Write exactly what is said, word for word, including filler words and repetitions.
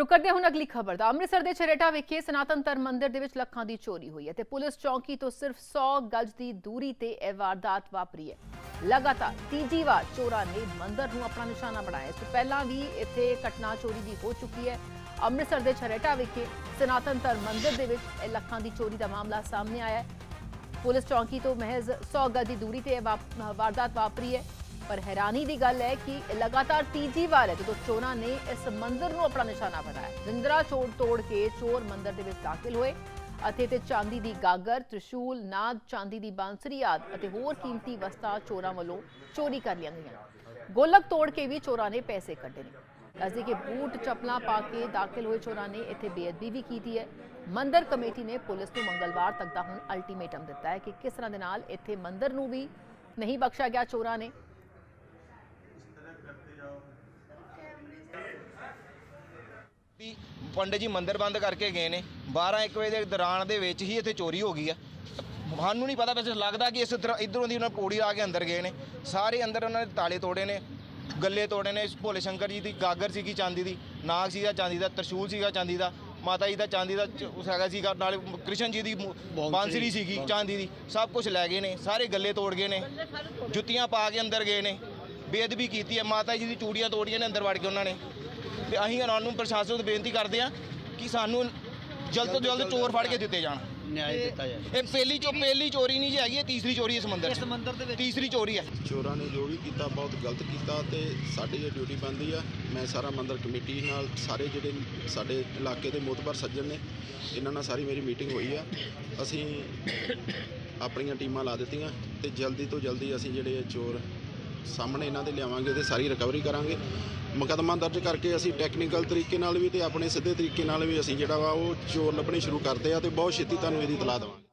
रुक करते हैं हुण अगली खबर दा। अमृतसर के छरेटा विखे सनातन धर्म मंदिर के लखों की चोरी हुई है। पुलिस चौकी तो सिर्फ सौ गज की दूरी से यह वारदात वापरी है। लगातार तीजी बार चोरों ने मंदिर को अपना निशाना बनाया। तो पहला भी इत्थे घटना चोरी की हो चुकी है। अमृतसर के छरेटा विखे सनातन धर्म मंदिर के लखों की चोरी का मामला सामने आया। पुलिस चौकी तो महज सौ गज की दूरी से यह वारदात वापरी है। पर हैरानी की गल है कि लगातार तीजी बार है जो तो चोरों ने इस मंदिर को अपना निशाना बनाया। जिंदरा चोर तोड़ के चोर मंदिर के विच दाखिल हुए। चांदी की गागर, त्रिशूल, नाग, चांदी की बांसरी आदि होर कीमती वस्तां चोरों वालों चोरी कर लिया गई। गोलक तोड़ के भी चोरों ने पैसे कटे ने। दस दी कि बूट चप्पलां पा के दाखिल हुए चोरों ने इत्थे बेअदबी भी की है। मंदिर कमेटी ने पुलिस को मंगलवार तक का हुण अल्टीमेटम दिता है कि किस तरह के नाल इत्थे मंदिर नूं भी नहीं बख्शा गया चोरों ने। पंडित जी मंदिर बंद करके गए ने बारह एक बजे के दौरान दे विच ही इत्थे चोरी हो गई है। सानू नहीं पता वैसे लगता कि इस तरह इधरों की उन्होंने पौड़ी आ के अंदर गए ने। सारे अंदर उन्होंने ताले तोड़े ने, गले तोड़े ने। भोले शंकर जी की गागर सीगी चांदी की, नाग सीगा चांदी का, त्रिशूल सीगा चांदी का, माता जी का चांदी का हैगा सीगा, नाल कृष्ण जी की बांसरी सीगी चांदी की। सब कुछ लै गए ने, सारे गले तोड़ गए ने, जुत्तियाँ पा के अंदर गए ने। बेअदबी की है। माता जी की चूड़ियाँ तोड़ियाँ ने अंदर वड़ के उन्होंने। अहीं कानून प्रशासन से बेनती करते हैं कि सानू जल्द तो जल्द चोर फड़ के दिते जाण। पहली चो पहली चोरी नहीं जी हैगी, ये तीसरी चोरी इस मंदिर तीसरी चोरी है। चोरों ने जो भी किया बहुत गलत किया। तो साडी जो ड्यूटी बनती है, मैं सारा मंदिर कमेटी नाल सारे जिहड़े साडे इलाके के मोतबर सज्जन ने इन्हां नाल सारी मेरी मीटिंग हुई है। असीं अपणियां टीमां ला दित्तियां ते जल्दी तो जल्दी असीं जिहड़े चोर सामने इन्हां दे लिआवांगे ते सारी रिकवरी करांगे। मुकदमा दर्ज करके असी टैक्नीकल तरीके नाल भी ते अपने सीधे तरीके नाल भी असी जिहड़ा वा वो चोर लभणे शुरू करते हैं। तो बहुत छेती तुहानूं इहदी इतलाह देवांगे।